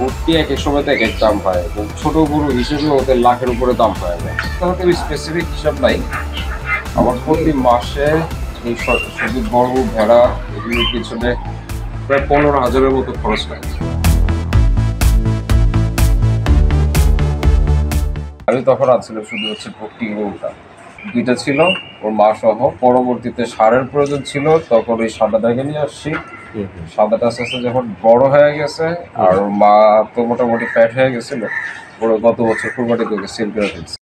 মূর্তি এক এক সময় এক এক দাম পায়, এবং ছোটো গরু হিসেবে ওদের লাখের উপরে দাম পাওয়া যায়। তাহলে আমি স্পেসিফিক হিসাব নাই, আমার প্রতি মাসে এই সবজি বড় ভেড়া এগুলোর পিছনে প্রায় 15,000-এর মতো খরচ হয়। আমি তখন আছিলাম শুধু হচ্ছে ভর্তি গরুটা, দুইটা ছিল ওর মা সহ। পরবর্তীতে সারের প্রয়োজন ছিল, তখন ওই সাদাটাকে নিয়ে আসছি। সাদাটা আস্তে আস্তে যখন বড় হয়ে গেছে আর ওর মা তো মোটামুটি ফ্যাট হয়ে গেছিল, ওর গত বছর কুরবানিতে ওকে সেল করে ফেলছে।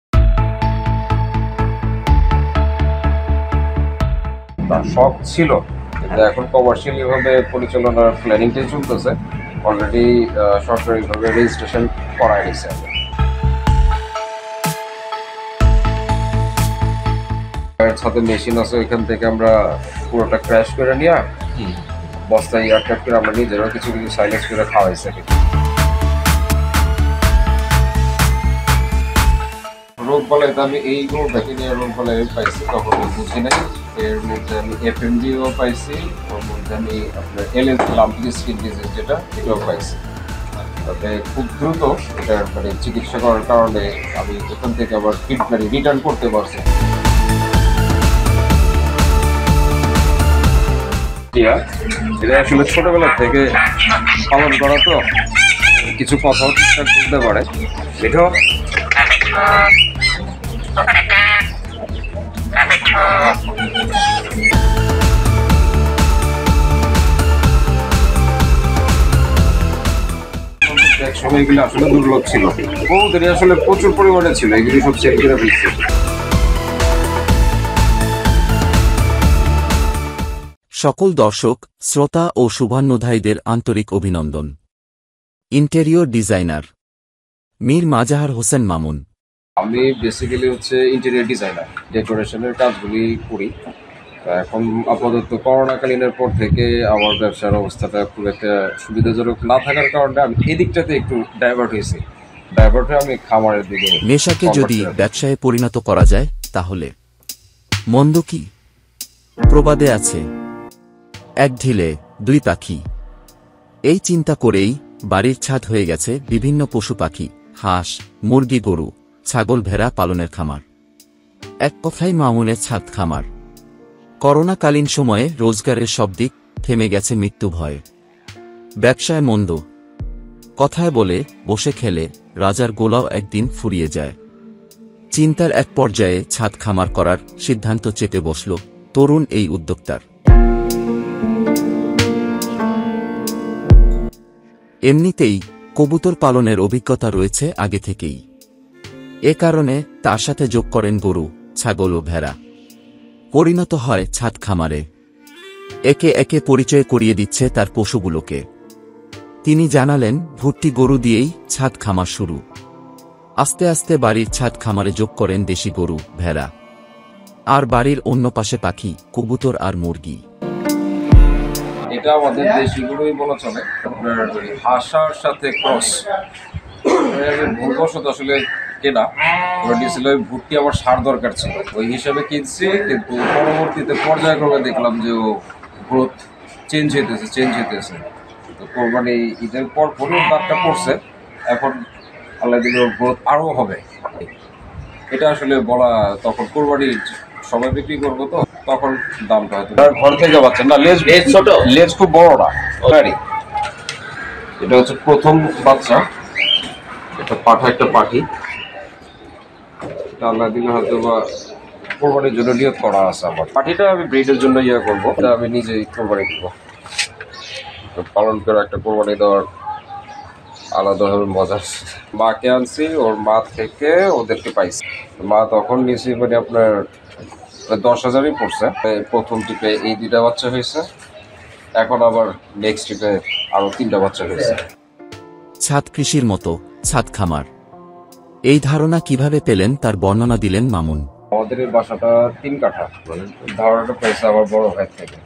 তার শখ ছিল, কিন্তু এখন কমার্শিয়ালি ভাবে পরিচালনার প্ল্যানিংটাই চলতেছে। অলরেডি সরকারিভাবে রেজিস্ট্রেশন করা গেছে। ছাদে মেশিন আছে, ওইখান থেকে আমরা পুরোটা ক্র্যাশ করে নিয়ে বস্তায় এয়ারটাইট করে আমরা নিজেরাও কিছু কিছু সাইলেন্স করে খাওয়াইছে। রোগ বলে আমি এই গরু দেখিনি, রোগ বলে পাইছি তখন বুঝি নাই। এর মধ্যে আমি এফএমডিও পাইছি, ওর মধ্যে আমি আপনার এলএলসি লাম্পি স্কিন ডিজিজ যেটা, এটাও পাইছি। তবে খুব দ্রুত এটা মানে চিকিৎসা করার কারণে আমি ওখান থেকে আবার ফিট মানে রিটার্ন করতে পারছি। এটা আসলে ছোটবেলা থেকে পালন করা, তো কিছু কথাও ঠিকঠাক বলতে পারে। এটাও এক সময় এগুলো আসলে দুর্লভ ছিল, বহুদের আসলে প্রচুর পরিমাণে ছিল, এগুলি সব সেল করে ফেলছে। সকল দর্শক শ্রোতা ও শুভান্যধায়ীদের আন্তরিক অভিনন্দন। Interior designer Mir Mazhar Hossain Mamun. আমি বেসিক্যালি হচ্ছে ইন্টেরিয়র ডিজাইনার, ডেকোরেশনের কাজগুলি করি। এখন আপাতত করোনাকালীনের পর থেকে আমার ব্যবসার অবস্থাটা খুব একটা সুবিধাজনক না থাকার কারণে আমি এদিকটাতে একটু ডাইভার্ট হয়েছি। ডাইভার্ট হয়ে আমি খামারের দিকে। নেশাকে যদি ব্যবসায় পরিণত করা যায় তাহলে মন্দ কি? প্রবাদে আছে, এক ঢিলে দুই পাখি। এই চিন্তা করেই বাড়ির ছাদ হয়ে গেছে বিভিন্ন পশু পাখি, হাঁস মুরগি গরু ছাগল ভেড়া পালনের খামার। এক কথায় মামুনের ছাদ খামার। করোনাকালীন সময়ে রোজগারের সব দিক থেমে গেছে মৃত্যু ভয়ে। ব্যবসায় মন্দ, কথায় বলে বসে খেলে রাজার গোলাও একদিন ফুরিয়ে যায়। চিন্তার এক পর্যায়ে ছাদ খামার করার সিদ্ধান্ত চেপে বসল তরুণ এই উদ্যোক্তার। এমনিতেই কবুতর পালনের অভিজ্ঞতা রয়েছে আগে থেকেই, এ কারণে তার সাথে যোগ করেন গরু ছাগল ও ভেড়া। পরিণত হয় ছাদ খামারে। একে একে পরিচয় করিয়ে দিচ্ছে তার পশুগুলোকে। তিনি জানালেন ভুট্টি গরু দিয়েই ছাদ খামার শুরু। আস্তে আস্তে বাড়ির ছাদ খামারে যোগ করেন দেশি গরু ভেড়া, আর বাড়ির অন্য পাশে পাখি কবুতর আর মুরগি। এটা আমাদের দেশিগুলোই বলা চলে, আপনার হাসার সাথে ক্রস। ভুলবশত আসলে কেনা ছিল ভুট্টি, আমার সার দরকার ছিল, ওই হিসাবে কিনছি। কিন্তু পরবর্তীতে পর্যায়ক্রমে দেখলাম যে ও গ্রোথ চেঞ্জ হইতেছে। তো কোরবানি ঈদের পর পরেও দাঁতটা পড়ছে, এখন আল্লাহ দিলে ওর গ্রোথ আরও হবে। এটা আসলে বলা, তখন কোরবানি সবাই বিক্রি করবো, তো তখন দামটা হয়তো ঘর থেকে পাচ্ছেন না। লেজ খুব বড় না, এটা হচ্ছে প্রথম বাচ্চা। এটা পাঠা, একটা পাখি। এটা আল্লাহ দিলে হয়তো বা কোরবানির জন্য নিয়োগ করা আছে। আমার পাখিটা আমি ব্রিডের জন্য ইয়ে করবো, আমি নিজেই কোরবানি দেবো। পালন করে একটা কোরবানি দেওয়ার আলাদাভাবে মজা। মাকে আনছি, ওর মা থেকে ওদেরকে পাইছি। মা তখন নিয়েছি মানে আপনার 10,000-ই পড়ছে। প্রথম টিপে এই 2টা বাচ্চা হয়েছে, এখন আবার নেক্সট টিপে আরও 3টা বাচ্চা হয়েছে। ছাদ কৃষির মতো ছাদ খামার, এই ধারণা কিভাবে পেলেন তার বর্ণনা দিলেন মামুন। আমাদের এই বাসাটা 3 কাঠা, ধারণাটা পেয়েছে আমার বড় ভাই থেকে।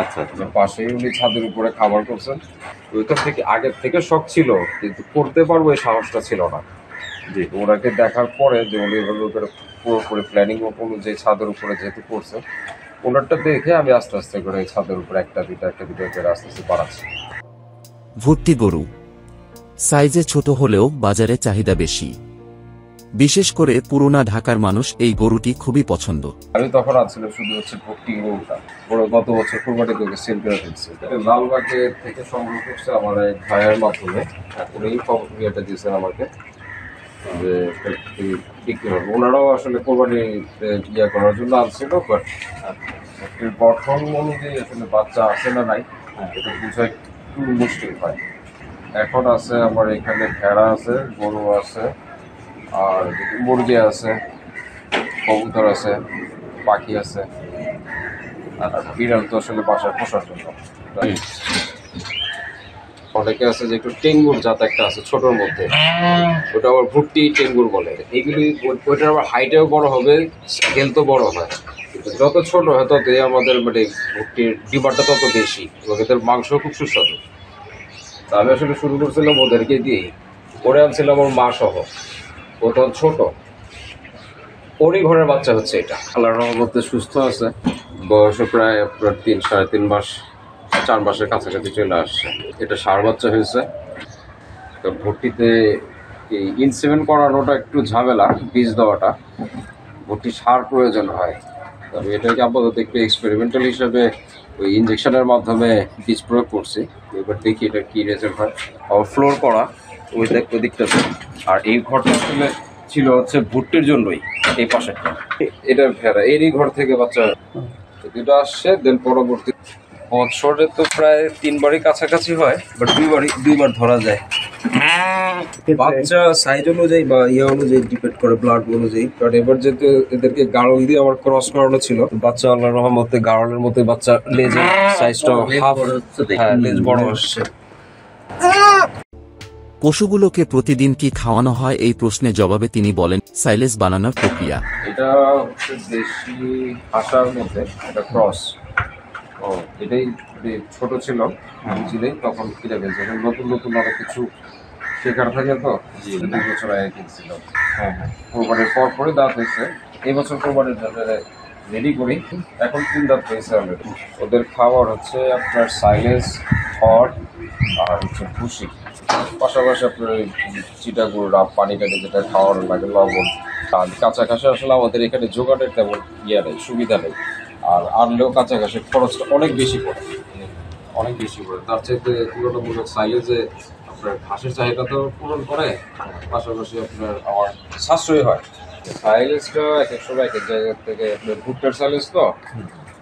আচ্ছা, পাশে উনি ছাদের উপরে খাবার করছেন, ওইখান থেকে আগের থেকে শখ ছিল, কিন্তু করতে পারবো এই সাহসটা ছিল না। জি, ওনাকে দেখার পরে যে উনি পুরোপুরি প্ল্যানিং অনুযায়ী ছাদের উপরে যেহেতু করছে, ওনারটা দেখে আমি আস্তে আস্তে করে ছাদের উপরে একটা দুইটা করে আস্তে আস্তে বাড়াচ্ছি। ভর্তি গরু সাইজে ছোট হলেও বাজারে চাহিদা বেশি। বিশেষ করে পুরোনা ঢাকার মানুষ এই গরুটি খুবই পছন্দ। আমি তখন আছিল শুধু হচ্ছে ভক্তি গরুটা, বড় গত বছর কুরবানি থেকে সেল করে দিয়েছে। লালবাগে থেকে সংগ্রহ করছে আমার এক ভাইয়ের মাধ্যমে, উনিই খবরটা দিয়েছেন আমাকে যে বিক্রি হবে। ওনারাও আসলে কুরবানি ইয়া করার জন্য আনছিল, বাট গঠন অনুযায়ী আসলে বাচ্চা আসে না নাই, এটা বুঝা একটু মুশকিল হয়। এখন আছে আমার এখানে ভেড়া আছে, গরু আছে, আর মুরগি আছে, কবুতর আছে, পাখি আছে, আর বিড়াল তো আসলে বাসায় পোষার জন্য। অনেকে আছে যে একটু টেঙ্গুর জাত একটা আছে ছোটোর মধ্যে, ওটা আবার ভুট্টি টেঙ্গুর বলে। এইগুলি ওইটা আবার হাইটেও বড় হবে, স্কেলতেও বড় হয়, যত ছোট হয় তত আমাদের মানে ভুট্টির ডিমান্ডটা তত বেশি, ওদের মাংস খুব সুস্বাদু। তা আমি আসলে শুরু করছিলাম ওদেরকে দিয়ে, ওরে আনছিলাম ওর মা সহ, ও তখন ছোট, ওরই ঘরের বাচ্চা হচ্ছে এটা। আল্লাহর রহমতে সুস্থ আছে, বয়সে প্রায় আপনার 3-3.5 মাস, 4 মাসের কাছাকাছি চলে আসছে। এটা ষাঁড় বাচ্চা হয়েছে। তো ভর্তিতে এই ইনসেমেন্ট করানোটা একটু ঝামেলা, বীজ দেওয়াটা ভর্তি সার প্রয়োজন হয়, তবে এটাকে আপাতত একটু এক্সপেরিমেন্টাল হিসাবে ওই ইঞ্জেকশনের মাধ্যমে বীজ প্রয়োগ করছি। এবার দেখি এটা কী রেজাল্ট হয়। আবার ফ্লোর করা ওই দেখ ওই দিকটাতে, আর এই ঘরটা আসলে ছিল হচ্ছে ভুট্টির জন্যই, এই পাশে এটা ভেড়া, এরই ঘর থেকে বাচ্চা দুটো আসছে। দেন পরবর্তী বছরে তো প্রায় 3 বারই কাছাকাছি হয়, বাট দুইবার ধরা যায়। বাচ্চা সাইজ অনুযায়ী বা ইয়া অনুযায়ী ডিপেন্ড করে, ব্লাড অনুযায়ী। কারণ এবার যেহেতু এদেরকে গাড়ল দিয়ে আবার ক্রস করানো ছিল, বাচ্চা আল্লাহর রহমতে গাড়লের মতো বাচ্চা, লেজের সাইজটা হাফ, লেজ বড় আসছে। পশুগুলোকে প্রতিদিন কি খাওয়ানো হয় এই প্রশ্নে জবাবে তিনি বলেন, সাইলেজ বানানোর প্রক্রিয়া। এটা হচ্ছে দেশি হাঁসের মধ্যে একটা ক্রস। ও এটাই ছোট ছিল বুঝলেই, তখন কিনে ফেলছে। নতুন নতুন আরো কিছু শেখার থাকে, তো 2 বছর আগে কিনছিল। হ্যাঁ হ্যাঁ, কোরবানির পর পরে দাঁত হয়েছে। এই বছর কোরবানির দাঁতে রেডি করি, এখন 3 দাঁত হয়েছে। ওদের খাবার হচ্ছে আপনার সাইলেজ, খড় আর হচ্ছে ভুসি, পাশাপাশি আপনার চিটা গুঁড়া, পানিটাকে যেটা খাওয়ার লাগে, লবণ। আর কাঁচা ঘাসে আসলে আমাদের এখানে জোগাড়ের তেমন ইয়ে নেই, সুবিধা নেই। আর আনলেও কাঁচা ঘাসের খরচটা অনেক বেশি পড়ে। তার চাইতে তুলনামূলক সাইলেজে আপনার ঘাসের চাহিদা তো পূরণ করে, পাশাপাশি আপনার আমার সাশ্রয় হয়। সাইলেজটা এক এক সময় এক এক জায়গা থেকে আপনার ভুট্টার সাইলেজ, তো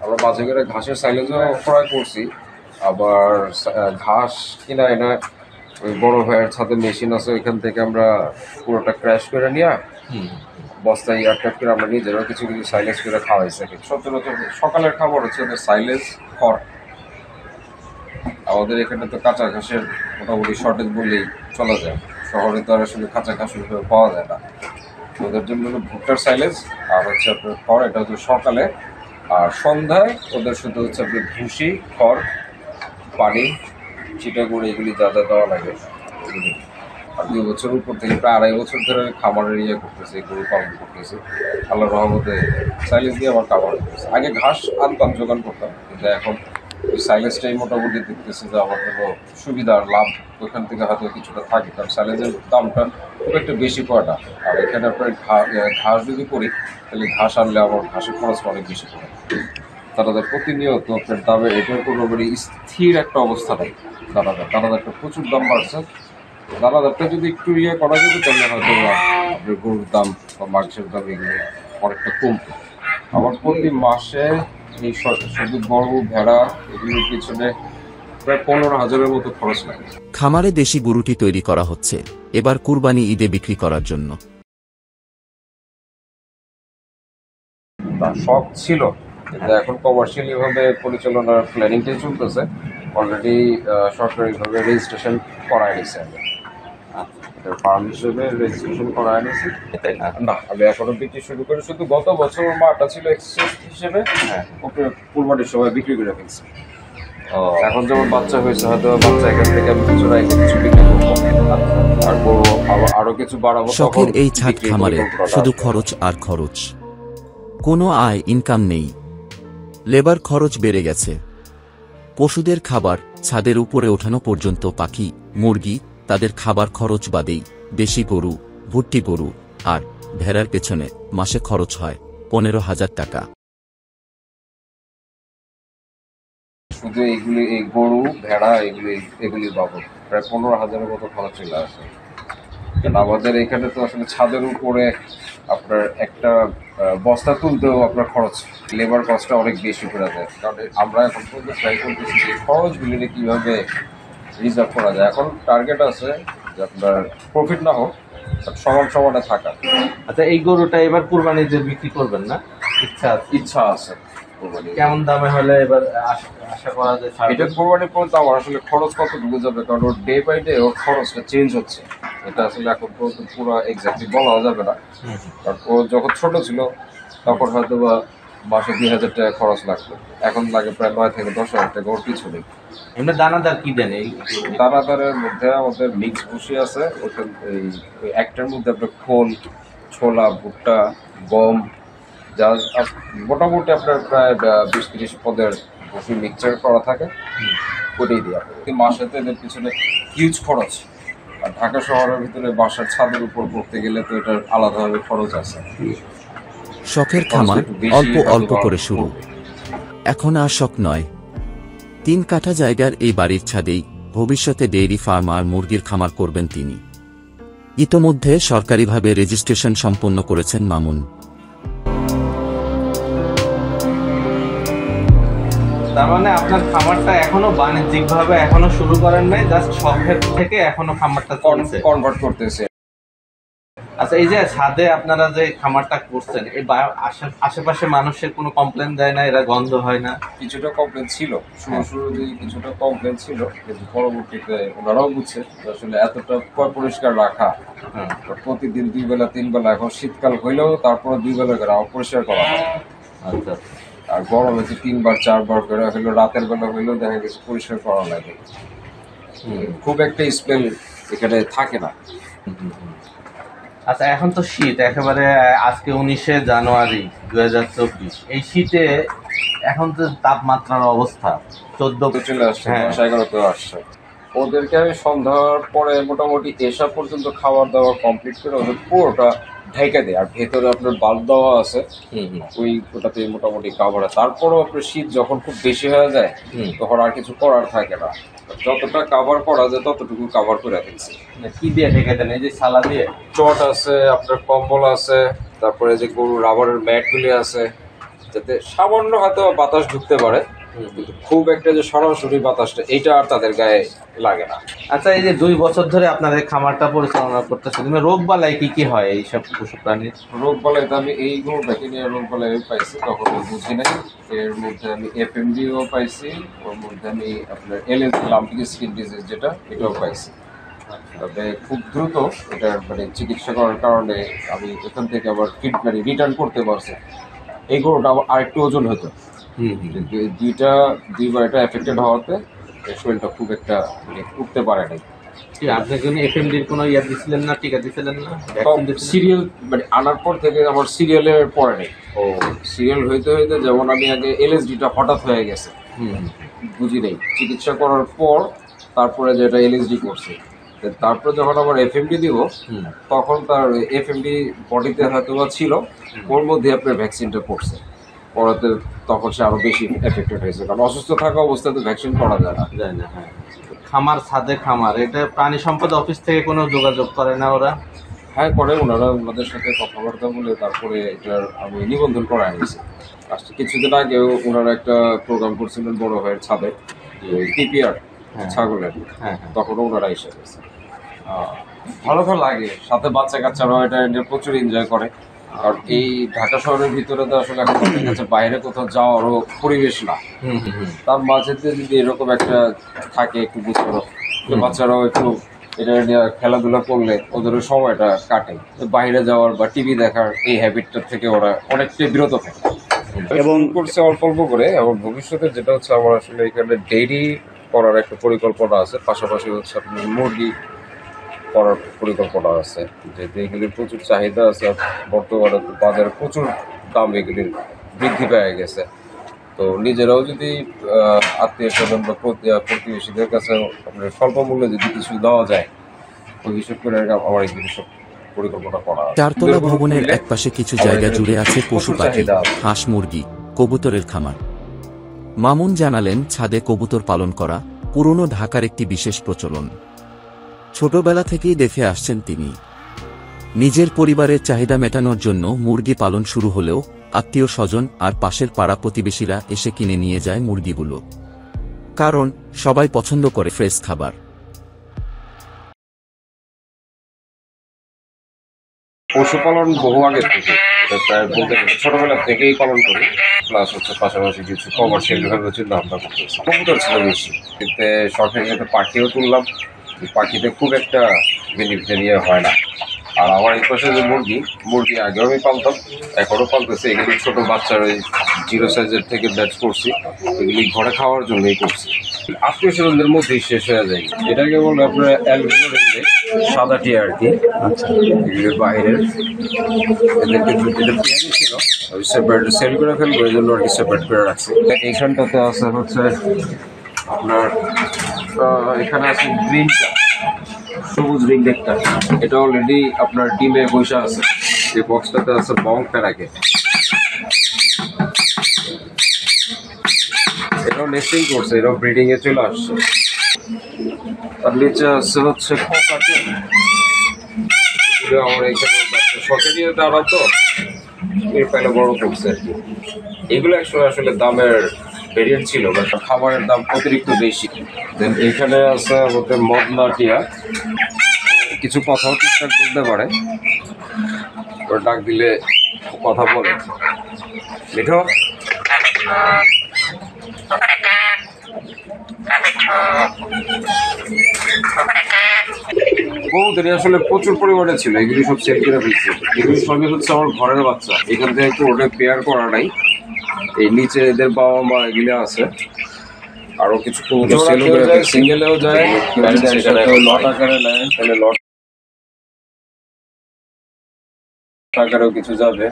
আমরা মাঝে করে ঘাসের সাইলেজও ক্রয় করছি। আবার ঘাস কিনা এটা ওই বড় ভাইয়ের সাথে মেশিন আছে, ওইখান থেকে আমরা পুরোটা ক্র্যাশ করে নিয়ে বস্তায় এয়ারটাইট করে আমরা নিজেরা কিছু সাইলেজ করে খাওয়াইছি। সচরাচর সকালের খাবার হচ্ছে সাইলেজ, খড়। আমাদের এখানে তো কাঁচা ঘাসের মোটামুটি শর্টেজ বললেই চলা যায়, শহরে তো আর আসলে কাঁচা ঘাস পাওয়া যায় না। ওদের জন্য ভুট্টার সাইলেজ আর হচ্ছে আপনার খড়, এটা হচ্ছে সকালে। আর সন্ধ্যায় ওদের শুধু হচ্ছে আপনার ভুসি, খড়, পানি, চিটা গুঁড়ো, এগুলি যা যা দেওয়া লাগে। আর 2 বছর উপর থেকে প্রায় 2.5 বছর ধরে খাবারের ইয়ে করতেছে, গরু পালন করতেছে। আল্লাহর রহমতে সাইলেজ দিয়ে আমার খাবার করতেছে। আগে ঘাস আনতাম, যোগান করতাম, কিন্তু এখন ওই সাইলেজটাই মোটামুটি দেখতেছে যে আমার কোনো সুবিধা আর লাভ ওইখান থেকে হয়তো কিছুটা থাকে। কারণ সাইলেজের দামটা খুব একটা বেশি পড়ে না। আর এখানে আপনার ঘাস যদি করি, তাহলে ঘাস আনলে আমার ঘাসের খরচটা অনেক বেশি পড়ে। তারা প্রতিনিয়ত আপনার দামে এটার কোনো স্থির একটা অবস্থা নেই। দানাদারটা প্রচুর দাম বাড়ছে। দানাদারটা যদি একটু ইয়ে করা যেত, তাহলে হয়তো আপনার গরুর দাম বা মাংসের দাম এগুলো অনেকটা কমতো। আবার প্রতি মাসে এই সবুজ গরু, ভেড়া, এগুলোর পিছনে প্রায় 15,000-এর মতো খরচ লাগে। খামারে দেশি গরুটি তৈরি করা হচ্ছে এবার কুরবানি ঈদে বিক্রি করার জন্য। তার শখ ছিল, কিন্তু এখন কমার্শিয়ালিভাবে পরিচালনার প্ল্যানিংটাই চলতেছে। অলরেডি সরকারিভাবে রেজিস্ট্রেশন করাই নিয়েছি, আমি ফার্ম হিসেবে রেজিস্ট্রেশন করাই নিয়েছি। না, আমি এখনও বিক্রি শুরু করি, শুধু গত বছর মাটা ছিল এক্সচেঞ্জ হিসেবে, হ্যাঁ, ওকে কুরবানির সময় বিক্রি করে ফেলছি। এখন যেমন বাচ্চা হয়েছে, হয়তো বাচ্চা এখান থেকে আমি কিছু রাখি, কিছু বিক্রি করবো, আর করবো আরও কিছু বাড়াবো। শখের এই ছাদ খামারে শুধু খরচ আর খরচ, কোনো আয় ইনকাম নেই। লেবার খরচ বেড়ে গেছে। পশুদের খাবার, ছাদের উপরে ওঠানো পর্যন্ত পাখি, মুরগি, তাদের খাবার খরচ বাদেই দেশি গরু, ভুট্টি গরু আর ভেড়ার পেছনে মাসে খরচ হয় 15,000 টাকা। শুধু এগুলি, এই গরু ভেড়া এগুলি বাবদ প্রায় 15,000-এর মতো খরচ চলে আসে। কারণ আমাদের এখানে তো আসলে ছাদের উপরে আপনার একটা বস্তা তুলতেও আপনার খরচ, লেবার কস্টটা অনেক বেশি করে দেয়। কারণ আমরা এখন পর্যন্ত ট্রাই করতেছি যে খরচগুলিকে কীভাবে রিজার্ভ করা যায়। এখন টার্গেট আছে যে আপনার প্রফিট না হোক, সমান সমানে থাকা। আচ্ছা, এই গরুটা এবার কুরবানিতে বিক্রি করবেন না? ইচ্ছা আছে। কেমন দামে হলে এবার আশা করা যায়? এটা কুরবানির পর্যন্ত আমার আসলে খরচ কত ঢুকে যাবে, কারণ ওর ডে বাই ডে ওর খরচটা চেঞ্জ হচ্ছে। এটা আসলে এখন পর্যন্ত পুরো এক্স্যাক্টলি বলা যাবে না। কারণ ও যখন ছোট ছিল তখন হয়তো বা মাসে 2,000 টাকা খরচ লাগতো, এখন লাগে প্রায় 9 থেকে 10,000 টাকা। ওর কিছু নেই। এমনি দানাদার কি দেন? এই দানাদারের মধ্যে আমাদের মিক্স ভুসি আছে। ওটা এই একটার মধ্যে আপনার খোল, ছোলা, ভুট্টা, গম, যা মোটামুটি আপনার প্রায় 20-30 পদের ভুসি মিক্সচার করা থাকে, ওটাই দিয়ে আপনি মাসেতে। এদের পিছনে হিউজ খরচ। আর ঢাকা শহরের ভিতরে বাসার ছাদের উপর পড়তে গেলে তো এটার আলাদাভাবে খরচ আছে। শখের খামার অল্প অল্প করে শুরু, এখন আর শখ নয়। 3 কাঠা জায়গার এই বাড়ির ছাদেই ভবিষ্যতে ডেইরি ফার্ম আর মুরগির খামার করবেন তিনি। ইতোমধ্যে সরকারিভাবে রেজিস্ট্রেশন সম্পন্ন করেছেন মামুন। তার মানে আপনার খামারটা এখনো বাণিজ্যিকভাবে এখনো শুরু করেন নাই, জাস্ট শখের থেকে এখনো খামারটা কনভার্ট করতেছে। আচ্ছা, এই যে ছাদে আপনারা যে খামারটা করছেন, এই আশেপাশে মানুষের কোনো কমপ্লেন দেয় না? এরা গন্ধ হয় না? কিছুটা কমপ্লেন ছিল শুরু, কিছুটা কমপ্লেন ছিল, কিন্তু পরবর্তীতে ওনারাও বুঝছে আসলে এতটা পরিষ্কার রাখা, প্রতিদিন 2 বেলা 3 বেলা, এখন শীতকাল হইলেও তারপরে 2 বেলা করে পরিষ্কার করা হয়। আচ্ছা, আর গরমে 3-4 বার করে হইলেও, রাতের বেলা হইলেও দেখা গেছে পরিষ্কার করা লাগে। খুব একটা স্মেল এখানে থাকে না। আচ্ছা, এখন তো শীত একেবারে, আজকে 19 জানুয়ারি 2024, এই শীতে এখন তো তাপমাত্রার অবস্থা 14 চলে আসছে, 11 আসছে। ওদেরকে আমি সন্ধ্যার পরে মোটামুটি এসা পর্যন্ত খাবার দাবার কমপ্লিট করে ওদের পুরোটা ঢেকে দেয়। আর ভেতরে আপনার বাল্ব দেওয়া আছে, ওই ওটাতে মোটামুটি কাভার। তারপরেও আপনার শীত যখন খুব বেশি হয়ে যায় তখন আর কিছু করার থাকে না, যতটা কাভার করা যায় ততটুকু কাভার করে ফেলছি। কি দিয়ে ঢেকে দেন? এই যে সালা দিয়ে, চট আছে আপনার, কম্বল আছে, তারপরে যে গরু রাবারের ম্যাটগুলি আছে, যাতে সামান্য হয়তো বাতাস ঢুকতে পারে, কিন্তু খুব একটা যে সরাসরি বাতাসটা এইটা আর তাদের গায়ে লাগে না। আচ্ছা, এই যে 2 বছর ধরে আপনাদের খামারটা পরিচালনা করতেছে, তুমি রোগ বালাই কি কি হয় এইসব পশু প্রাণীর? রোগ বালাই তো আমি এই গরুটাকে নিয়ে রোগ বালাই পাইছি, তখন বুঝি নাই। এর মধ্যে আমি FMD-ও পাইছি, ওর মধ্যে আমি আপনার LSD, লাম্পিং স্কিন ডিজিজ যেটা, এটাও পাইছি। তবে খুব দ্রুত এটার মানে চিকিৎসা করার কারণে আমি এখান থেকে আবার ট্রিটমেন্ট রিটার্ন করতে পারছি। এই গরুটা আবার আরেকটু ওজন হতো, কিন্তু দুইটা এফেক্টেড হওয়াতে শরীরটা খুব একটা উঠতে পারে নাই। আপনার জন্য FMD-র কোনো ইয়া দিছিলেন না, টিকা দিছিলেন না? সিরিয়াল মানে আনার পর থেকে আমার সিরিয়ালের পরে নেই। ও সিরিয়াল হইতে হইতে, যেমন আমি আগে LSD-টা হঠাৎ হয়ে গেছে, বুঝি নেই, চিকিৎসা করার পর তারপরে যেটা LSD করছে, তারপরে যখন আমার FMD দিব, তখন তার FMD বডিতে হয়তো ছিল, ওর মধ্যে আপনার ভ্যাকসিনটা পড়ছে, পড়াতে তখন সে আরও বেশি এফেক্টেড হয়েছে। কারণ অসুস্থ থাকা অবস্থায় তো ভ্যাকসিন করা যায় না। হ্যাঁ, খামার ছাদে খামার, এটা প্রাণী সম্পদ অফিস থেকে কোনো যোগাযোগ করে না ওরা? হ্যাঁ করে, ওনারা ওনাদের সাথে কথাবার্তা বলে তারপরে এটার আমি নিবন্ধন করে আনিয়েছি। আসলে কিছুদিন আগেও ওনারা একটা প্রোগ্রাম করছিলেন বড় ভাইয়ের ছাদে, TPR ছাগলের, তখন ওনারা এসে গেছে। ভালো ভালো লাগে, সাথে বাচ্চা কাচ্চারাও এটা প্রচুর এনজয় করে। আর এই ঢাকা শহরের ভিতরে তো আসলে বাইরে কোথাও যাওয়ারও পরিবেশ না, তার মাঝেতে যদি এরকম একটা থাকে, একটু বুঝলো বাচ্চারাও একটু এটা খেলাধুলা করলে ওদেরও সময়টা কাটে। বাইরে যাওয়ার বা টিভি দেখার এই হ্যাবিটটা থেকে ওরা অনেকটাই বিরত থাকে এবং করছে অল্প অল্প করে। এবং ভবিষ্যতে যেটা হচ্ছে, আমার আসলে এখানে ডেইরি করার একটা পরিকল্পনা আছে, পাশাপাশি হচ্ছে আপনি মুরগি করার পরিকল্পনা আছে, যেহেতু এগুলির প্রচুর চাহিদা আছে। বর্তমানে বাজারে প্রচুর দাম এগুলির বৃদ্ধি পেয়ে গেছে, তো নিজেরাও যদি আত্মীয় স্বজন বা প্রতিবেশীদের কাছে স্বল্প মূল্যে যদি কিছু দেওয়া যায়, চারতলা ভবনের একপাশে কিছু জায়গা জুড়ে আছে পশু পাখি, হাঁস, মুরগি, কবুতরের খামার। মামুন জানালেন, ছাদে কবুতর পালন করা পুরনো ঢাকার একটি বিশেষ প্রচলন। ছোটবেলা থেকেই দেখে আসছেন তিনি। নিজের পরিবারের চাহিদা মেটানোর জন্য মুরগি পালন শুরু হলেও আত্মীয় স্বজন আর পাশের পাড়া প্রতিবেশীরা এসে কিনে নিয়ে যায় মুরগিগুলো, কারণ সবাই পছন্দ করে ফ্রেশ খাবার। পশুপালন বহু আগে থেকে, প্রায় বলতে গেলে ছোটবেলা থেকেই পালন করি, প্লাস হচ্ছে পাশাপাশি কিছু কমার্শিয়াল ভাবে চিন্তাভাবনা করতেছি। কবুতর ছিল বেশি, এতে শখের সাথে পাখিও তুললাম। পাখিতে খুব একটা বেনিফিট নিয়ে হয় না। আর আমার এই পাশে যে মুরগি আগেও আমি পালতাম, এখনও পালতেছি। এগুলি ছোটো বাচ্চার ওই 0 সাইজের থেকে ব্যাচ করছি, এগুলি ঘরে খাওয়ার জন্যই করছি। আত্মীয় স্বজনদের মধ্যেই শেষ হয়ে যায়। এটাকে বলে আপনার অ্যালবিনো, সাদা টিয়া আর কি। এগুলি বাইরের, এদেরকে পেয়ারি ছিল, সেপারেট সেল করে ফেলবো, এই জন্য আর কি সেপারেট করে রাখছি। এইখানটাতে আছে হচ্ছে আপনার, এখানে আছে গ্রিনটা, সবুজ রিংটা, এটা অলরেডি আপনার ডিমে বসে আছে। এই বক্সটাতে আছে বং প্যারাকেট, এটাও নেস্টিং করছে, এটাও ব্রিডিং এ চলে আসছে। আর নিচে আছে হচ্ছে কোকাটেল, আমার এখানে শখেরই দাঁড়া, তো এর পেলে বড় করছে আর কি। এগুলো একসময় আসলে দামের ভেরিয়েন্ট ছিল, বাট খাবারের দাম অতিরিক্ত বেশি। দেন এখানে আছে আমাদের মদনা টিয়া, কিছু কথাও ঠিকঠাক বলতে পারে, ডাক দিলে কথা বলে। দেখো কবুতরি আসলে প্রচুর পরিমাণে ছিল, এগুলি সব সেল করে ফেলছে। এগুলি সবই হচ্ছে আমার ঘরের বাচ্চা, এখান থেকে একটু ওটা পেয়ার করা নাই। এই নিচে এদের বাবা মা এগুলো আছে, আরো কিছু সিঙ্গেলেও যায়, লট আকারে নেয়, তাহলে লট আকারেও কিছু যাবে।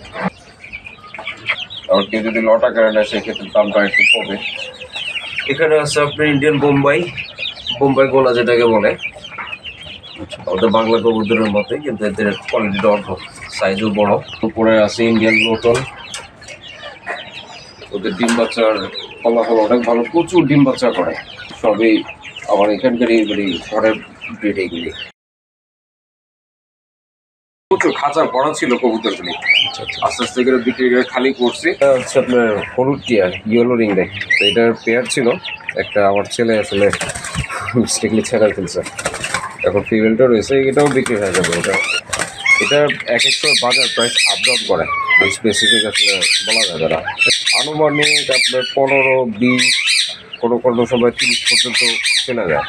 আর কেউ যদি লট আকারে নেয় সেক্ষেত্রে দামটা একটু কমে। এখানে আছে আপনার ইন্ডিয়ান বোম্বাই গোলা, যেটাকে বলে ওদের বাংলা কবুতরের মতে, কিন্তু এদের কোয়ালিটিটা অল্প, সাইজও বড়। উপরে আছে ইন্ডিয়ান লোটন, ওদের ডিম বাচ্চার ফলাফল অনেক ভালো, প্রচুর ডিম বাচ্চা করে। সবই আমার এখানকারই ঘরের ব্রিড। এগুলি প্রচুর খাঁচা ভরা ছিল কবুতরগুলি, আস্তে আস্তে করে বিক্রি করে খালি করছি। হচ্ছে আপনার হলুদ টিয়া, ইয়েলো রিং দেয়, তো এটার পেয়ার ছিল একটা, আমার ছেলে আসলে মিস্টেকলি ছেড়া ফেলছে, এখন ফিমেলটা রয়েছে, এটাও বিক্রি হয়ে যাবে। এটা এক একটা বাজার প্রাইস আপ ডাউন করে, স্পেসিফিক আসলে বলা যাবে না। আনুমানিক আপনার 15-20, কোনো কোনো সময় 30 পর্যন্ত কেনা যায়,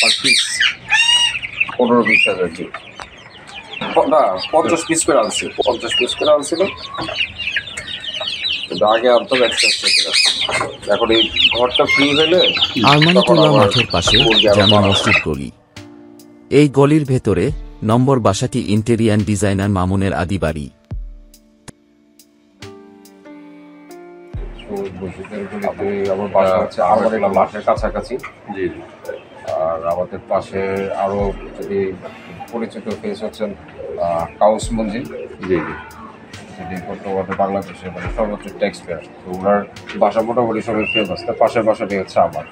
পার পিস 15-20 হাজার। না, 50 পিস করে আনছি, 50 পিস করে আনছিল। আরমানিটোলা মাঠের পাশে জামে মসজিদ গলি, এই গলির ভেতরে নম্বর বাসাটি ইন্টেরিয়ার ডিজাইনার মামুনের আদি বাড়ি। কাছাকাছি আর আমাদের পাশে আরো পরিচিত ফেস হচ্ছেন কাউস মঞ্জিল, বর্তমানে বাংলাদেশে সর্বোচ্চ ট্যাক্স পেয়ার, তো ওনার বাসা মোটামুটি সবাই ফেমাস, তার পাশের বাসাটি হচ্ছে আমার।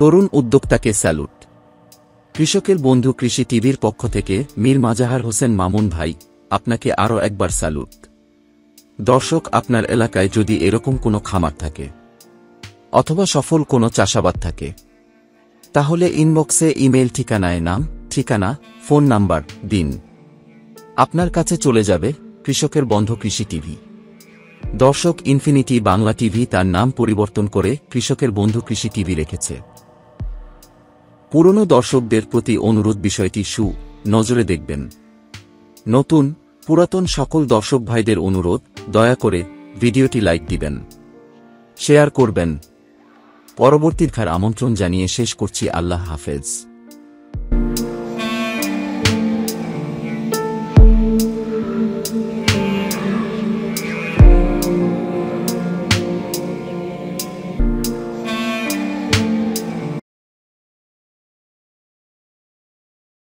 তরুণ উদ্যোক্তাকে স্যালুট। কৃষকের বন্ধু কৃষি টিভির পক্ষ থেকে মীর মাজাহার হোসেন মামুন ভাই, আপনাকে আরও একবার স্যালুট। দর্শক, আপনার এলাকায় যদি এরকম কোনো খামার থাকে অথবা সফল কোনো চাষাবাদ থাকে, তাহলে ইনবক্সে ইমেল ঠিকানায় নাম, ঠিকানা, ফোন নাম্বার দিন, আপনার কাছে চলে যাবে কৃষকের বন্ধু কৃষি টিভি। দর্শক, ইনফিনিটি বাংলা টিভি তার নাম পরিবর্তন করে কৃষকের বন্ধু কৃষি টিভি রেখেছে। পুরনো দর্শকদের প্রতি অনুরোধ, বিষয়টি নজরে দেখবেন। নতুন পুরাতন সকল দর্শক ভাইদের অনুরোধ, দয়া করে ভিডিওটি লাইক দিবেন, শেয়ার করবেন। পরবর্তীর খার আমন্ত্রণ জানিয়ে শেষ করছি। আল্লাহ হাফেজ।